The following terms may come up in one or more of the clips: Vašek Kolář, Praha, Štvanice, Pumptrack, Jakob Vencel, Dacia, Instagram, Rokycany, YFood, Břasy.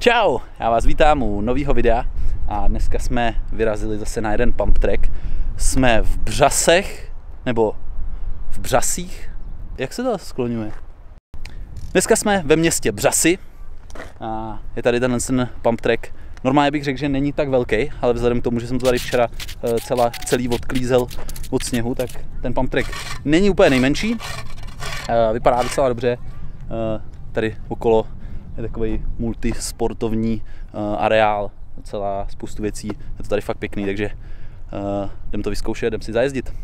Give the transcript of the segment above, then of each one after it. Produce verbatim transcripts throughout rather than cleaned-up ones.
Čau, já vás vítám u nového videa a dneska jsme vyrazili zase na jeden pump track. Jsme v Břasech, nebo v Břasích, jak se to skloňuje? Dneska jsme ve městě Břasy a je tady tenhle ten pump track. Normálně bych řekl, že není tak velký, ale vzhledem k tomu, že jsem to tady včera celá, celý odklízel od sněhu, tak ten pump track není úplně nejmenší. Vypadá docela dobře, tady okolo je takový multisportovní uh, areál, celá spoustu věcí, je to tady fakt pěkný, takže uh, jdem to vyzkoušet, jdem si zajezdit.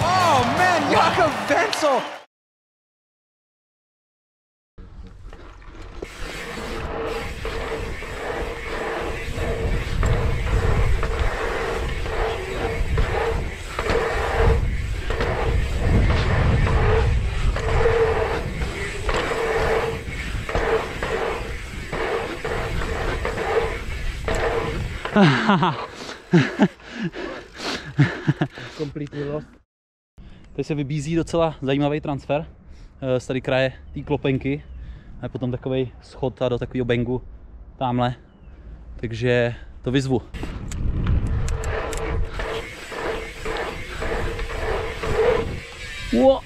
Oh man, Jakob Vencel! Teď se vybízí docela zajímavý transfer z tady kraje té klopenky a potom takovej schod a do takového bengu tamhle, takže to vyzvu. Uo.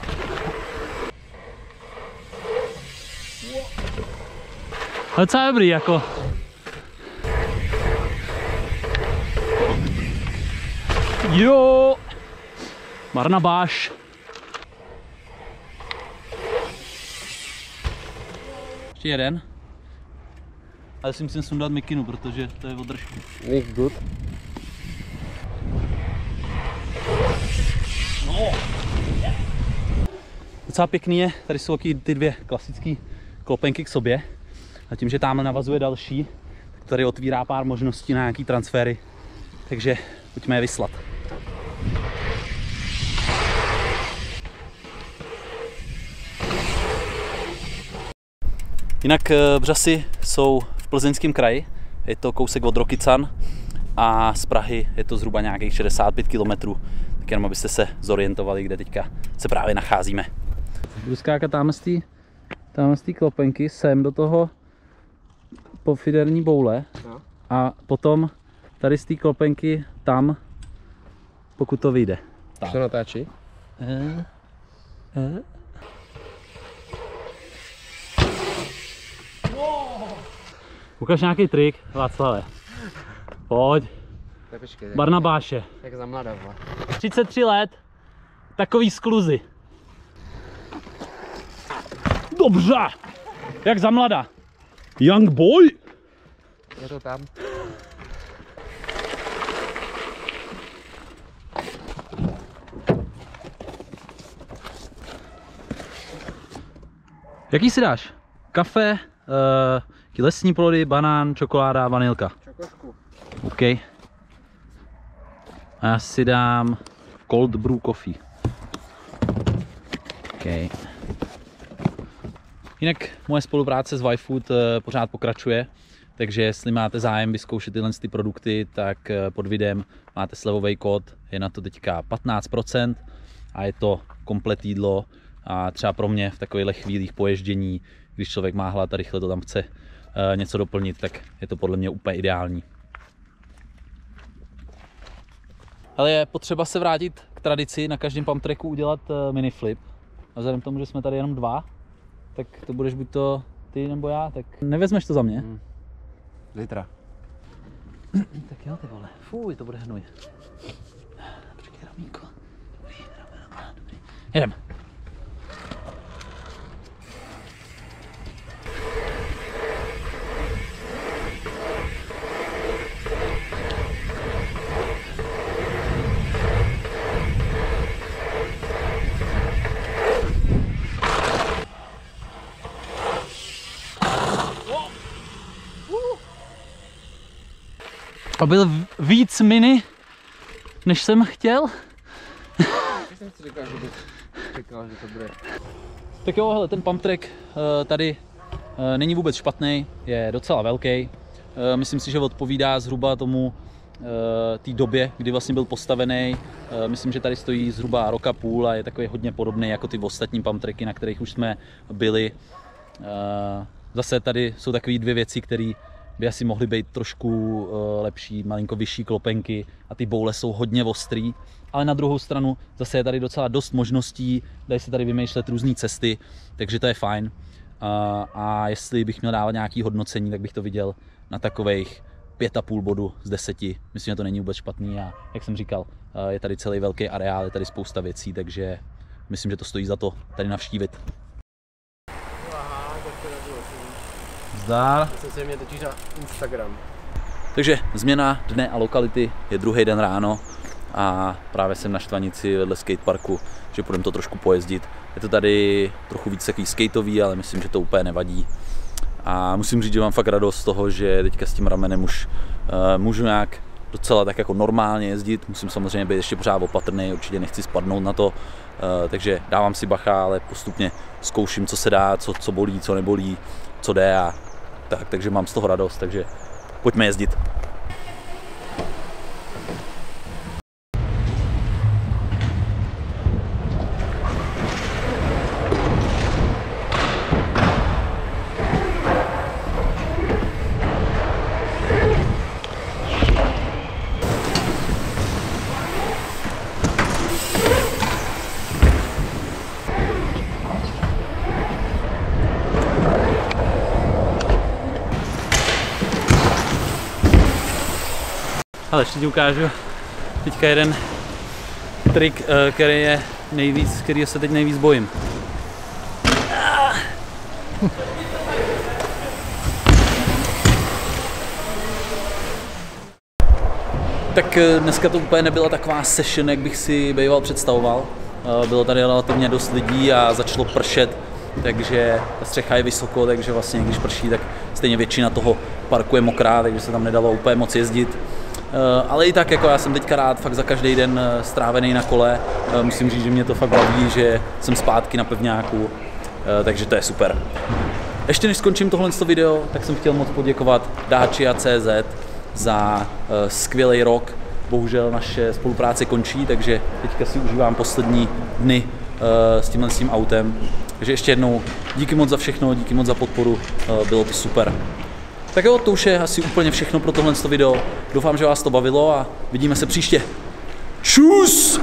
Uo. Docela dobrý jako. Jo, Barnabáš. Ještě jeden. Ale si musím sundat mikinu, protože to je održku. Make good. No. Docela pěkný je, tady jsou ty dvě klasické klopenky k sobě. A tím, že tamhle navazuje další, tak tady otvírá pár možností na nějaký transfery. Takže pojďme je vyslat. Jinak Břasy jsou v Plzeňském kraji, je to kousek od Rokycan a z Prahy je to zhruba nějakých šedesát pět kilometrů, tak jenom abyste se zorientovali, kde teďka se právě nacházíme. Budu skákat tamhle z té klopenky sem do toho pofiderní boule a potom tady z té klopenky tam, pokud to vyjde. Už to natáčí? E, e. Ukaž nějaký trik, Václave. Pojď. Počkej, Barnabáše. Jak za mladá. třicet tři let. Takový skluzy. Dobře. Jak za mladá. Young boy. Je to tam. Jaký si dáš? Kafe, uh, lesní plody, banán, čokoláda, vanilka. Čokošku. OK. A já si dám cold brew coffee. OK. Jinak moje spolupráce s YFood uh, pořád pokračuje, takže jestli máte zájem vyzkoušet tyhle ty produkty, tak uh, pod videem máte slevový kód, je na to teďka patnáct procent a je to komplet jídlo. A třeba pro mě v takových chvílích poježdění, když člověk má hlad a rychle to tam chce e, něco doplnit, tak je to podle mě úplně ideální. Ale je potřeba se vrátit k tradici, na každém pump tracku udělat miniflip. A vzhledem k tomu, že jsme tady jenom dva, tak to budeš buď to ty nebo já, tak nevezmeš to za mě. Hmm. Litra. Tak jo, ty vole, fuj, to bude hnůj. Počkej, ramínko. Dobrý, ramínko, dobrý. Jedem. A byl víc mini, než jsem chtěl. Já jsem si říkal, že bych čekal, že to bude. Tak jo, hele, ten pump track tady není vůbec špatný, je docela velký. Myslím si, že odpovídá zhruba tomu té době, kdy vlastně byl postavený. Myslím, že tady stojí zhruba roka půl a je takový hodně podobný jako ty ostatní pumptracky, na kterých už jsme byli. Zase tady jsou takové dvě věci, které by asi mohly být trošku lepší, malinko vyšší klopenky a ty boule jsou hodně ostrý. Ale na druhou stranu zase je tady docela dost možností, dají se tady vymýšlet různé cesty, takže to je fajn. A jestli bych měl dávat nějaké hodnocení, tak bych to viděl na takových pět a půl bodu z deseti. Myslím, že to není vůbec špatný a jak jsem říkal, je tady celý velký areál, je tady spousta věcí, takže myslím, že to stojí za to tady navštívit. Zdar. Se mě točíš na Instagram. Takže změna dne a lokality, je druhý den ráno a právě jsem na Štvanici vedle skateparku, že půjdeme to trošku pojezdit. Je to tady trochu víc takový skateový, ale myslím, že to úplně nevadí. A musím říct, že mám fakt radost z toho, že teďka s tím ramenem už uh, můžu nějak docela tak jako normálně jezdit. Musím samozřejmě být ještě pořád opatrný, určitě nechci spadnout na to. Uh, takže dávám si bacha, ale postupně zkouším, co se dá, co, co bolí, co nebolí, co jde a tak. Takže mám z toho radost, takže pojďme jezdit. Ale ještě ti ukážu teďka jeden trik, který je nejvíc, který se teď nejvíc bojím. Tak dneska to úplně nebyla taková session, jak bych si býval představoval. Bylo tady relativně dost lidí a začalo pršet, takže ta střecha je vysoko, takže vlastně když prší, tak stejně většina toho parku je mokrá, takže se tam nedalo úplně moc jezdit. Ale i tak, jako já jsem teďka rád fakt za každý den strávený na kole. Musím říct, že mě to fakt baví, že jsem zpátky na pevňáku, takže to je super. Ještě než skončím tohle video, tak jsem chtěl moc poděkovat Dacia tečka cé zet za skvělý rok. Bohužel naše spolupráce končí, takže teďka si užívám poslední dny s tímhle svým autem. Takže ještě jednou díky moc za všechno, díky moc za podporu, bylo to super. Tak jo, to už je asi úplně všechno pro tohle video. Doufám, že vás to bavilo a vidíme se příště. Čus!